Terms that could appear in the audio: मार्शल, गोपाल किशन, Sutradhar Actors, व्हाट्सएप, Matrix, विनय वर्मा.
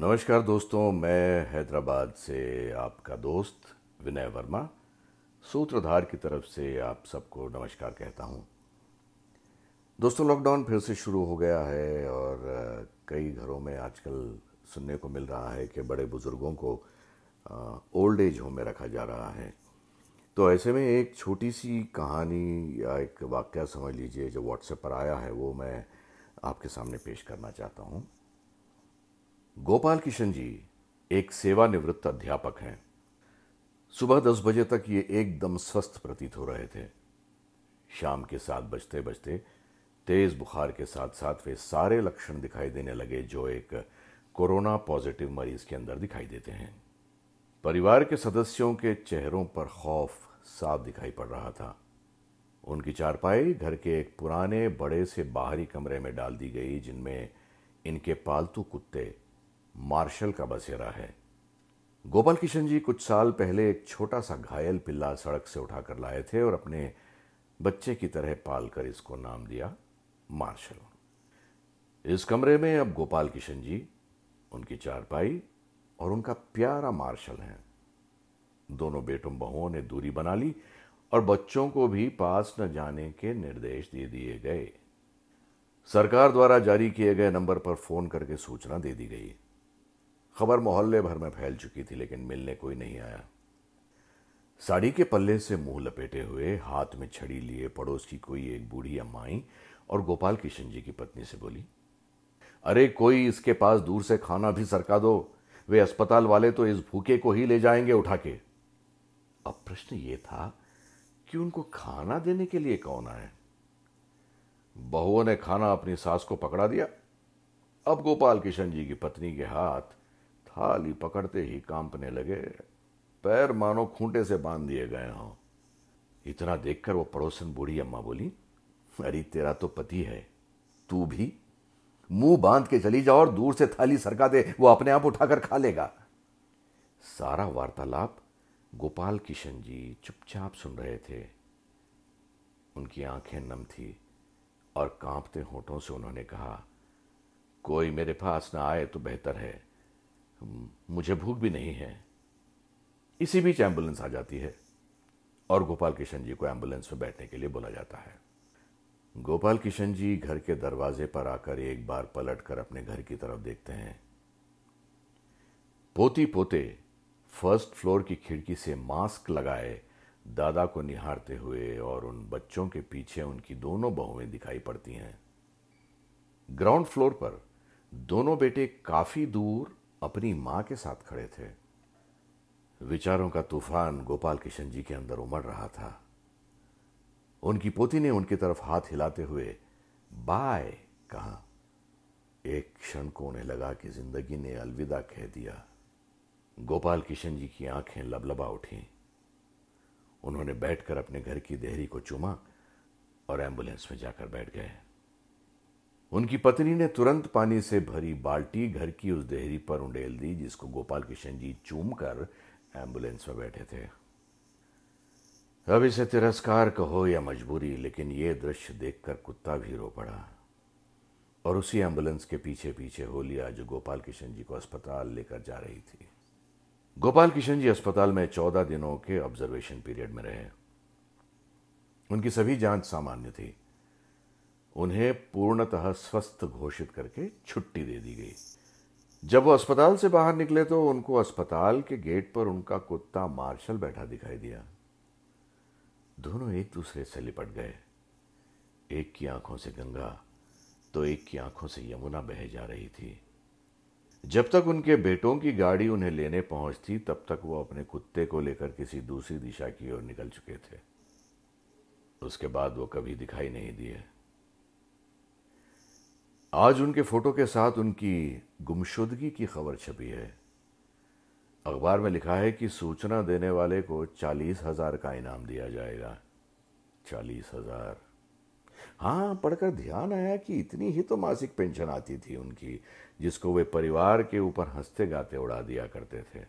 नमस्कार दोस्तों, मैं हैदराबाद से आपका दोस्त विनय वर्मा सूत्रधार की तरफ से आप सबको नमस्कार कहता हूं। दोस्तों, लॉकडाउन फिर से शुरू हो गया है और कई घरों में आजकल सुनने को मिल रहा है कि बड़े बुज़ुर्गों को ओल्ड एज होम में रखा जा रहा है। तो ऐसे में एक छोटी सी कहानी या एक वाकया समझ लीजिए जो व्हाट्सएप पर आया है, वो मैं आपके सामने पेश करना चाहता हूँ। गोपाल किशन जी एक सेवानिवृत्त अध्यापक हैं। सुबह 10 बजे तक ये एकदम स्वस्थ प्रतीत हो रहे थे। शाम के 7 बजते बजते तेज बुखार के साथ साथ वे सारे लक्षण दिखाई देने लगे जो एक कोरोना पॉजिटिव मरीज के अंदर दिखाई देते हैं। परिवार के सदस्यों के चेहरों पर खौफ साफ दिखाई पड़ रहा था। उनकी चारपाई घर के एक पुराने बड़े से बाहरी कमरे में डाल दी गई, जिनमें इनके पालतू कुत्ते मार्शल का बसेरा है। गोपाल किशन जी कुछ साल पहले एक छोटा सा घायल पिल्ला सड़क से उठाकर लाए थे और अपने बच्चे की तरह पालकर इसको नाम दिया मार्शल। इस कमरे में अब गोपाल किशन जी, उनकी चारपाई और उनका प्यारा मार्शल हैं। दोनों बेटों बहुओं ने दूरी बना ली और बच्चों को भी पास न जाने के निर्देश दे दिए गए। सरकार द्वारा जारी किए गए नंबर पर फोन करके सूचना दे दी गई। खबर मोहल्ले भर में फैल चुकी थी, लेकिन मिलने कोई नहीं आया। साड़ी के पल्ले से मुंह लपेटे हुए, हाथ में छड़ी लिए पड़ोस की कोई एक बूढ़ी अम्माई और गोपाल किशन जी की पत्नी से बोली, अरे कोई इसके पास दूर से खाना भी सरका दो, वे अस्पताल वाले तो इस भूखे को ही ले जाएंगे उठा के। अब प्रश्न ये था कि उनको खाना देने के लिए कौन आए। बहुओं ने खाना अपनी सास को पकड़ा दिया। अब गोपाल किशन जी की पत्नी के हाथ थाली पकड़ते ही कांपने लगे, पैर मानो खूंटे से बांध दिए गए हों। इतना देखकर वो पड़ोसन बूढ़ी अम्मा बोली, अरे तेरा तो पति है, तू भी मुंह बांध के चली जा और दूर से थाली सरका दे, वो अपने आप उठाकर खा लेगा। सारा वार्तालाप गोपाल किशन जी चुपचाप सुन रहे थे। उनकी आंखें नम थी और कांपते होठों से उन्होंने कहा, कोई मेरे पास ना आए तो बेहतर है, मुझे भूख भी नहीं है। इसी बीच एम्बुलेंस आ जाती है और गोपाल किशन जी को एम्बुलेंस में बैठने के लिए बोला जाता है। गोपाल किशन जी घर के दरवाजे पर आकर एक बार पलटकर अपने घर की तरफ देखते हैं। पोती पोते फर्स्ट फ्लोर की खिड़की से मास्क लगाए दादा को निहारते हुए और उन बच्चों के पीछे उनकी दोनों बहुएं दिखाई पड़ती हैं। ग्राउंड फ्लोर पर दोनों बेटे काफी दूर अपनी मां के साथ खड़े थे। विचारों का तूफान गोपाल किशन जी के अंदर उमड़ रहा था। उनकी पोती ने उनकी तरफ हाथ हिलाते हुए बाय कहा। एक क्षण को उन्हें लगा कि जिंदगी ने अलविदा कह दिया। गोपाल किशन जी की आंखें लबलबा उठीं। उन्होंने बैठकर अपने घर की देहरी को चूमा और एम्बुलेंस में जाकर बैठ गए। उनकी पत्नी ने तुरंत पानी से भरी बाल्टी घर की उस देहरी पर उंडेल दी जिसको गोपाल किशन जी चूमकर एम्बुलेंस में बैठे थे। अब इसे तिरस्कार कहो या मजबूरी, लेकिन ये दृश्य देखकर कुत्ता भी रो पड़ा और उसी एम्बुलेंस के पीछे पीछे हो लिया जो गोपाल किशन जी को अस्पताल लेकर जा रही थी। गोपाल किशन जी अस्पताल में 14 दिनों के ऑब्जर्वेशन पीरियड में रहे। उनकी सभी जांच सामान्य थी। उन्हें पूर्णतः स्वस्थ घोषित करके छुट्टी दे दी गई। जब वो अस्पताल से बाहर निकले तो उनको अस्पताल के गेट पर उनका कुत्ता मार्शल बैठा दिखाई दिया। दोनों एक दूसरे से लिपट गए। एक की आंखों से गंगा तो एक की आंखों से यमुना बह जा रही थी। जब तक उनके बेटों की गाड़ी उन्हें लेने पहुंचती, तब तक वो अपने कुत्ते को लेकर किसी दूसरी दिशा की ओर निकल चुके थे। उसके बाद वो कभी दिखाई नहीं दिए। आज उनके फोटो के साथ उनकी गुमशुदगी की खबर छपी है। अखबार में लिखा है कि सूचना देने वाले को 40,000 का इनाम दिया जाएगा। 40,000! हाँ, पढ़कर ध्यान आया कि इतनी ही तो मासिक पेंशन आती थी उनकी, जिसको वे परिवार के ऊपर हंसते गाते उड़ा दिया करते थे।